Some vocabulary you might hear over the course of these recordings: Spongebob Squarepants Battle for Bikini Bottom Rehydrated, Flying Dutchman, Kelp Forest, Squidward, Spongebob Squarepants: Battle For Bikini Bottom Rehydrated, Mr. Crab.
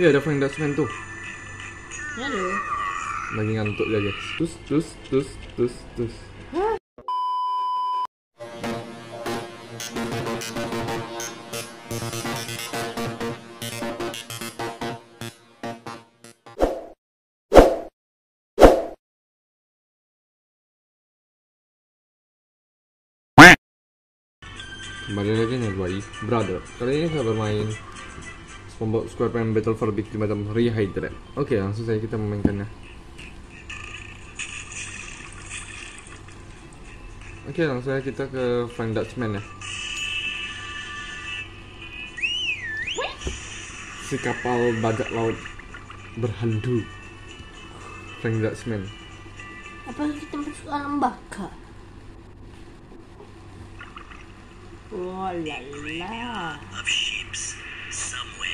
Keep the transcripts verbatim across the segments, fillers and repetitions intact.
Iya, ada flying Dutchman tuh. Halo. Lagi ngantuk ya guys. Tus tus tus tus tus. Hah? Kembali lagi nih boy, brother. Kali ini saya bermain Spongebob Squarepants Battle for Bikini Bottom Rehydrated. Oke, okay, langsung saja kita memainkannya. Oke, okay, langsung saja kita ke Flying Dutchman ya. Si kapal bajak laut berhandu Flying Dutchman. Apa kita masuk alam baka? Oh la la.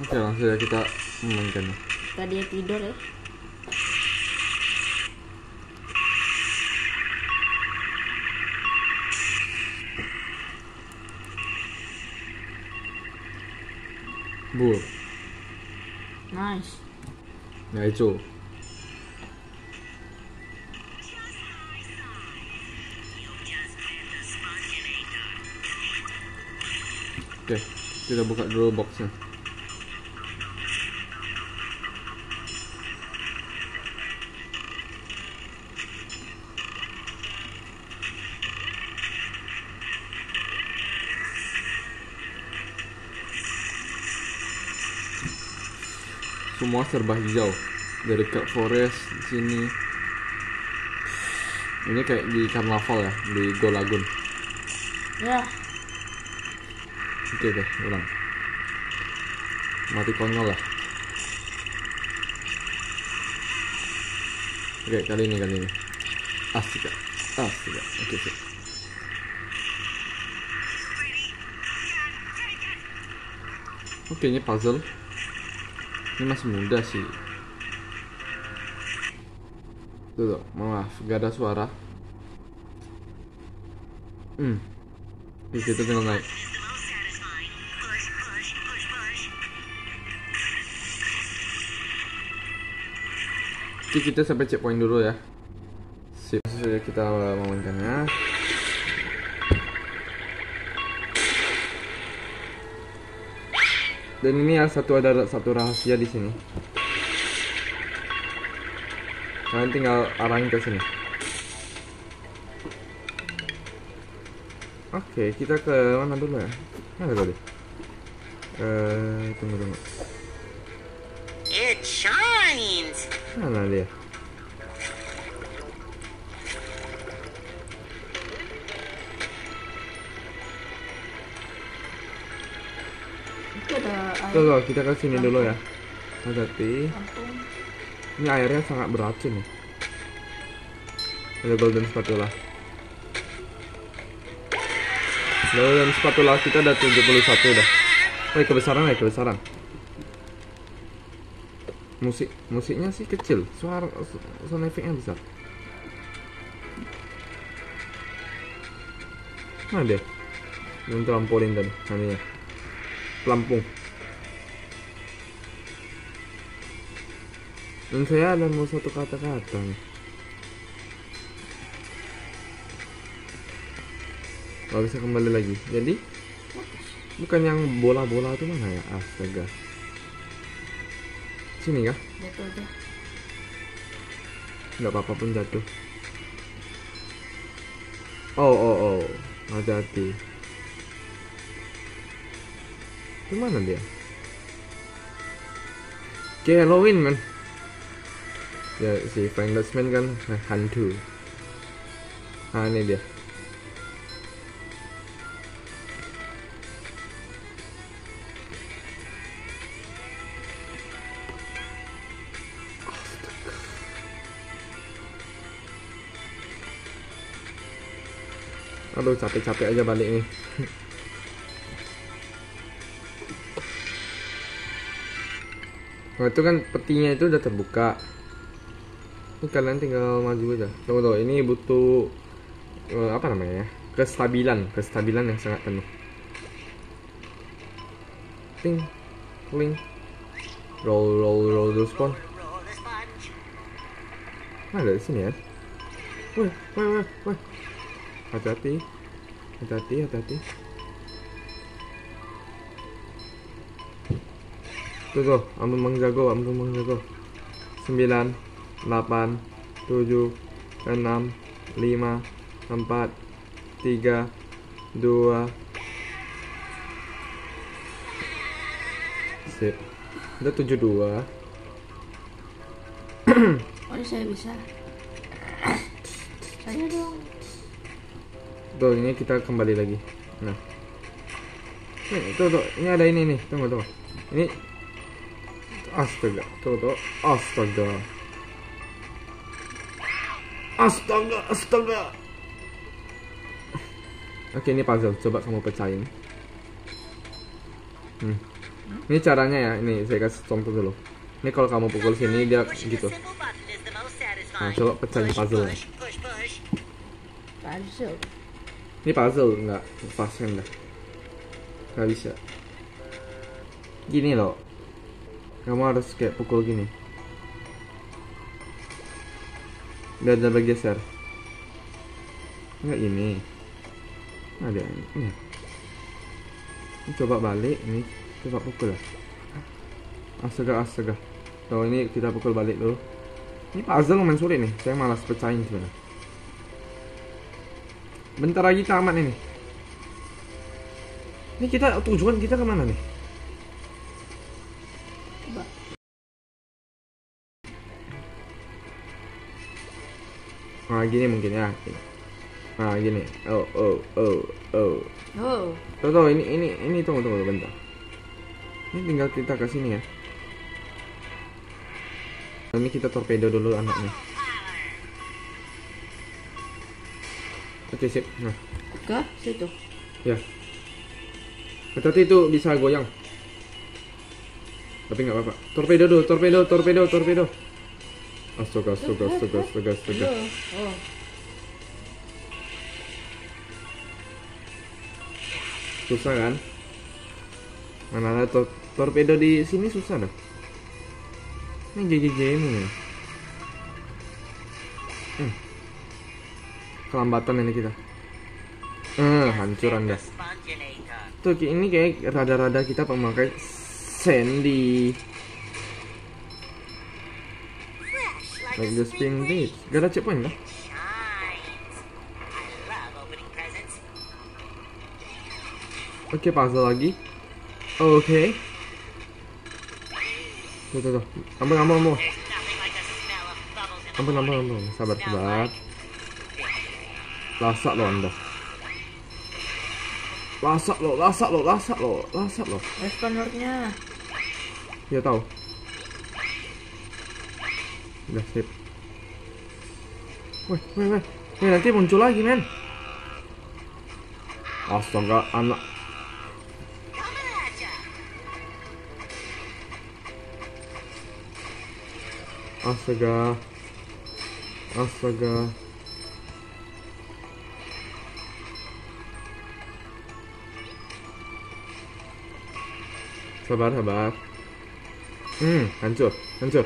Oke, langsung ya kita memainkannya. Tadi dia tidur ya. Buh. Nice. Ya itu. Oke, okay, kita buka dulu boxnya. Semua serba hijau, dari Kelp Forest di sini. Ini kayak di Carnaval ya, di Go Lagoon. Ya. Yeah. Oke okay, deh, ulang. Mati konyol lah. Oke, okay, kali ini, kali ini asik ya, asik ya. Oke okay, sih. Oke, okay, ini puzzle. Ini masih muda sih. Tuh, tuh, maaf, gak ada suara. Hmm, oke, kita tinggal naik. Oke, kita sampai checkpoint dulu ya. Sip, sudah kita memainkannya. Dan ini ada satu ada satu rahasia di sini. Kalian tinggal arahin ke sini. Oke, kita ke mana dulu ya? Mana dulu? Eh, tunggu tunggu. It shines. Mana dia? Itu ada air. Tuh, tuh, kita ke sini dulu ya. Hati-hati. Ini airnya sangat beracun ya. Ada golden spatula. Golden spatula kita ada tujuh puluh satu dah. Woi, kebesaran ya, kebesaran. Musik, musiknya sih kecil, suara sound effect-nya besar. Mana deh? Yang trampolin tadi, namanya pelampung. Dan saya ada mau satu kata-kata nih. Gak bisa kembali lagi. Jadi bukan yang bola-bola itu mana ya? Astaga. Sini kah? Jatuh aja. Gak apa-apa pun jatuh. Oh oh oh, hati-hati. Gimana dia? Oke, Halloween man. Ya si Flying Dutchman kan hantu. Nah ini dia. Aduh, capek-capek aja balik nih. Nah, itu kan petinya itu udah terbuka. Ini kalian tinggal maju aja. Tunggu tuh, ini butuh uh, apa namanya ya? Kestabilan, kestabilan yang sangat penuh. Ting, kling, roll, roll, roll the spawn. Nah, ada di sini ya. Woi, woi, woi, woi. Hati-hati, hati-hati, hati-hati. Tuh tuh, ambil Mang Jago, ambil Mang Jago. Sembilan. delapan, tujuh, enam, lima, empat, tiga, dua. Sip. Udah tujuh dua. Oh, saya bisa. Saya dong. Tuh, ini kita kembali lagi. Nah. Nih, tuh, tuh. Ini ada ini nih. Tunggu, tunggu. Ini. Astaga. Tuh, tuh. Astaga. Astaga, astaga. Oke, ini puzzle. Coba kamu pecahin. Hmm. Ini caranya ya. Ini saya kasih contoh dulu. Ini kalau kamu pukul sini dia gitu. Nah, coba pecahin puzzle. Puzzle. Ini puzzle enggak? Lepasin dah. Enggak bisa. Gini loh. Kamu harus kayak pukul gini. Udah ada bergeser. Enggak ini. Ada ini. Ini coba balik, ini coba pukul lah. Astaga, astaga. Tuh, ini kita pukul balik dulu. Ini puzzle lumayan sulit nih. Saya malas pecahin sebenarnya. Bentar lagi tamat ini. Ini kita tujuan kita kemana nih? Nah, gini mungkin ya. Nah, gini. Oh, oh, oh, oh. Oh. Tuh, tuh, ini, ini, ini, tunggu, tunggu, bentar. Ini tinggal kita ke sini ya. Ini kita torpedo dulu anaknya. Oke, sip. Nah. Ke situ. Ya. Hati-hati itu bisa goyang. Tapi nggak apa-apa. Torpedo dulu, torpedo, torpedo, torpedo. Astaga, astaga, astaga, astaga, astaga. Oh. Susah kan? Mana ada tor torpedo di sini susah dah. Ini J J J M ya. Hmm. Kelambatan ini kita. Eh, hancur anda. Tuh, ini kayak rada-rada kita pemakai Sandy. Like the spring date. Gak ada checkpoint lah. Oke, okay, puzzle lagi. Oke. Okay. Tuh, tuh, tuh. Ampun, ampun, ampun. Ampun, ampun, ampun. Sabar, sabar. Lasak loh anda. Lasak loh, lasak loh, lasak loh, lasak loh. Responernya. Ya tahu. Udah sip. Weh, weh, weh. Weh, nanti muncul lagi, men. Astaga, anak. Astaga. Astaga. Sabar, sabar. Hmm, hancur, hancur.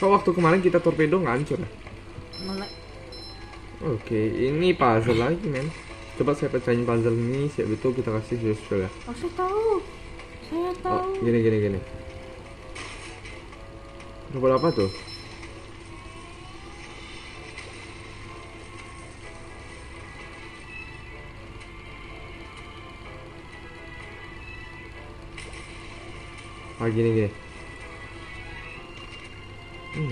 Kok waktu kemarin kita torpedo nggak hancur? Malah. Oke, ini puzzle lagi, men. Coba saya pecahin puzzle ini, siap itu kita kasih justru ya. Oh, saya tahu. Saya tahu. Oh, gini, gini, gini. Coba apa tuh? Ah, gini, gini.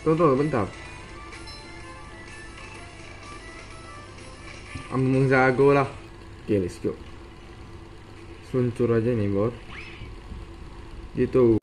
Tunggu, tunggu, bentar. Ambung jago lah. Oke, okay, let's go. Seluncur aja nih bot. Gitu.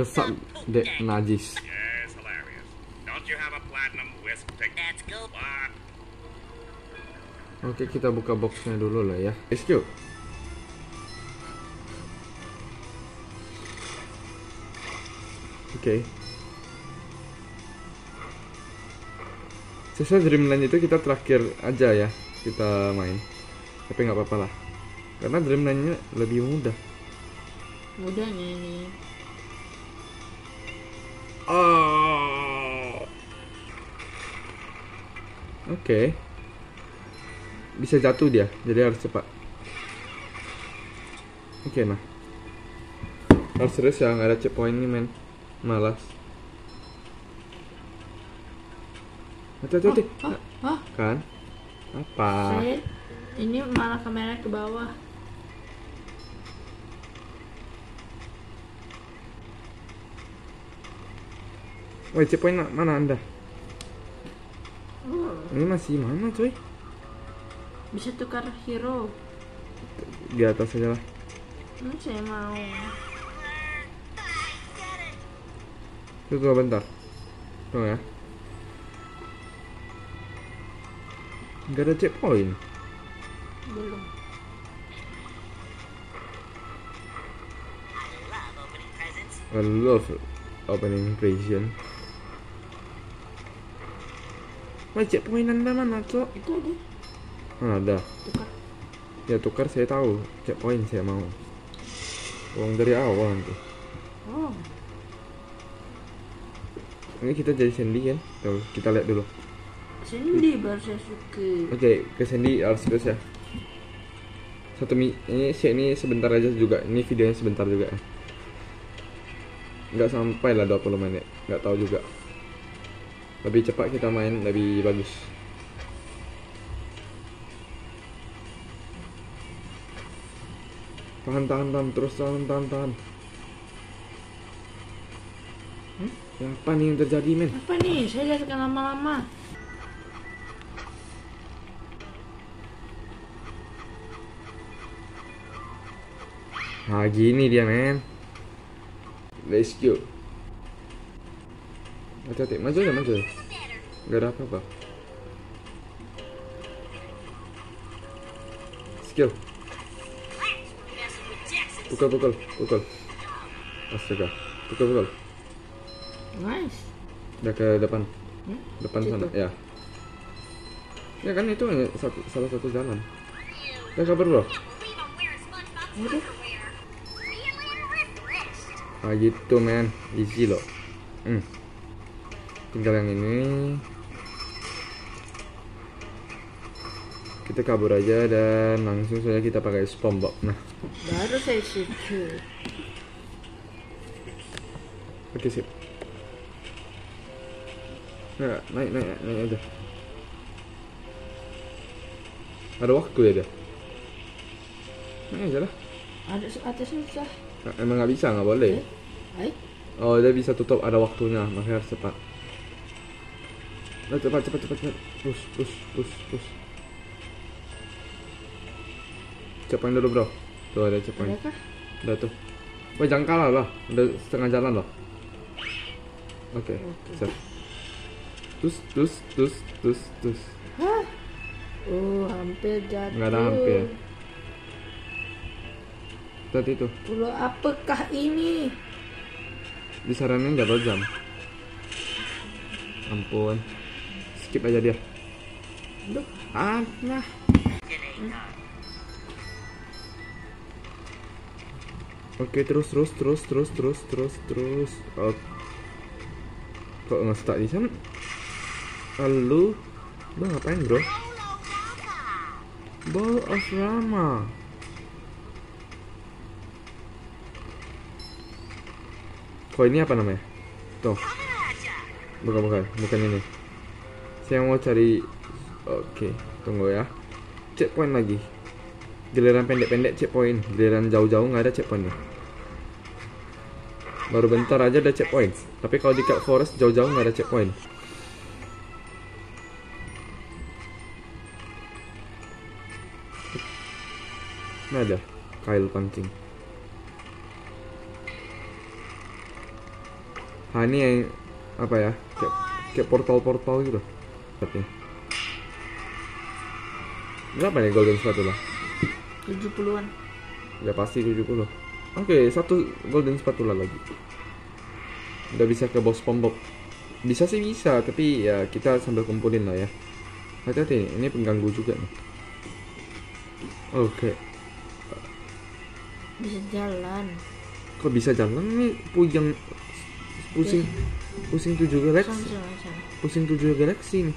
Kesak dek najis. Yes, hilarious. Don't you have a platinum wisp ticket? That's go. Oke, kita buka boxnya dulu lah ya. Let's go. Oke. Sisa Dreamland itu kita terakhir aja ya kita main. Tapi nggak apa-apa lah. Karena Dreamlandnya lebih mudah. Mudahnya ini. Oh. Oke, okay. Bisa jatuh dia, jadi harus cepat. Oke, okay, nah, harus serius ya, nggak ada checkpoint nih men, malas. Hati-hati, oh, oh, oh. Kan? Apa? Saya ini malah kamera ke bawah. Woi, checkpoint mana anda? Oh. Ini masih mana cuy? Bisa tukar hero. Di atas aja lah. Hmm, saya mau. Tunggu bentar. Tunggu ya. Gak ada checkpoint. Belum. I love opening present. Macet pemainan dah mana cok? Itu ada. Nah, ada. Tukar. Ya tukar saya tahu. Cek poin saya mau. Uang dari awal nanti. Oh. Ini kita jadi Sandy kan? Tuh, kita lihat dulu. Sandy baru saya suka. Oke, okay, ke Sandy harus terus ya. Satu mi ini si ini sebentar aja juga. Ini videonya sebentar juga. Enggak sampai lah dua puluh menit. Enggak tahu juga. Lebih cepat kita main, lebih bagus. Tahan, tahan, tahan, terus tahan, tahan, tahan. Hmm? Ya, apa nih yang terjadi, men? Apa nih? Saya lihat lama-lama. Nah, gini dia, men. Let's go. Hati-hati, maju ya, maju. Gak ada apa-apa. Skill. Pukul, pukul, pukul. Astaga, pukul, pukul. Nice. Udah ke depan. Hmm? Depan situ. Sana, ya. Ya kan itu satu, salah satu jalan. Ya kabar bro. Waduh. Ah gitu men, easy loh. Hmm. Tinggal yang ini. Kita kabur aja dan langsung saja kita pakai Spongebob. Nah, baru saya situ. Oke, sip. Nah, naik, naik, naik aja. Ada waktu ya dia? Naik aja lah. Ada atasnya susah. Emang nggak bisa, nggak boleh? Eh? Oh, dia bisa tutup, ada waktunya, makanya harus cepat. Cepat, cepat, cepat, cepat. Push, push, push, push. Cepain dulu bro. Tuh ada cepain. Udah tuh. Wah, jangan kalah lah. Udah setengah jalan loh. Oke, okay. Siap. Tus, tus, tus, tus, tus. Ah. Oh, hampir jatuh. Enggak ada hampir. Tadi tuh. Pulau apakah ini? Disarankan double jump. Ampun. Skip aja dia. Duh, ah, nah. Oke, okay, terus terus terus terus terus terus terus. Oh. Kok nggak stuck di sana? Lalu, bang ngapain bro? Ball of Rama. Kok ini apa namanya? Tuh. Bukan bukan, bukan ini. Saya mau cari. Oke, okay, tunggu ya. Checkpoint lagi. Giliran pendek-pendek checkpoint. Giliran jauh-jauh nggak ada checkpoint nih. Baru bentar aja ada checkpoint. Tapi kalau di Cat Forest jauh-jauh nggak ada checkpoint. Nah ada kail pancing. Nah ini yang apa ya, kayak, kayak portal-portal gitu. Tapi berapa nih golden spatula? tujuh puluhan. Ya pasti tujuh puluh. Oke, okay, satu golden spatula lagi. Udah bisa ke bos Spongebob. Bisa sih bisa, tapi ya kita sambil kumpulin lah ya. Hati-hati nih, ini pengganggu juga nih. Oke okay. Bisa jalan. Kok bisa jalan nih? Puyeng. Pusing. Pusing tujuh galaksi. Pusing tujuh galaksi nih.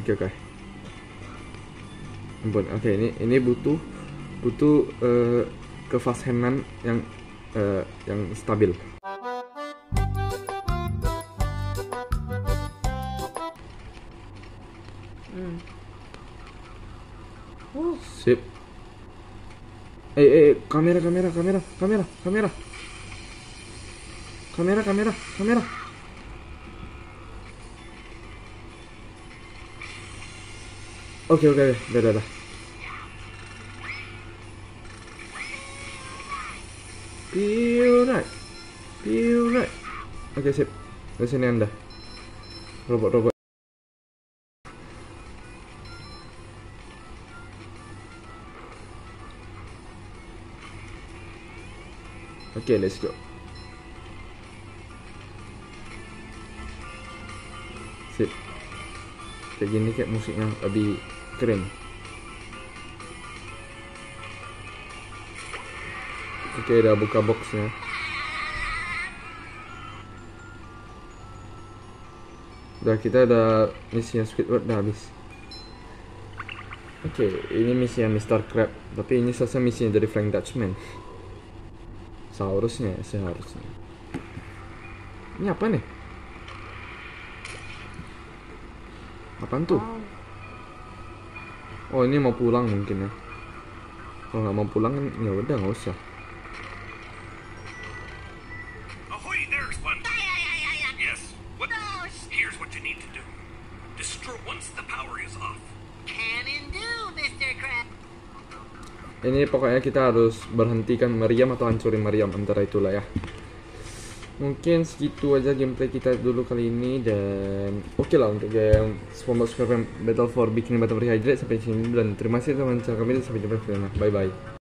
Oke oke. Ampun, oke okay, ini ini butuh butuh uh, kefasenan yang uh, yang stabil. Hmm. Oh, sip. Eh, eh, kamera, kamera, kamera, kamera, kamera, kamera, kamera, kamera. Oke, oke, udah, udah, udah. Piunat, piunat. Oke, sip. Di sini anda. Robot-robot. Oke, okay, let's go. Sip. Kayak gini kayak musiknya lebih keren. Oke, okay, udah buka boxnya. Udah, kita udah misinya Squidward udah habis. Oke, okay, ini misinya mister Crab. Tapi ini selesai misinya dari Frank Dutchman. Seharusnya, seharusnya. Ini apa nih? Apaan tuh? Oh ini mau pulang mungkin ya. Kalau nggak mau pulang kan ya udah nggak usah. Ini pokoknya kita harus berhentikan Meriam atau hancurin Meriam, antara itulah ya. Mungkin segitu aja gameplay kita dulu kali ini. Dan oke okay lah untuk game Spongebob Squarepants Battle for Bikini Bottom Rehydrated. Sampai sini dan terima kasih teman-teman kami. Sampai jumpa. Bye bye.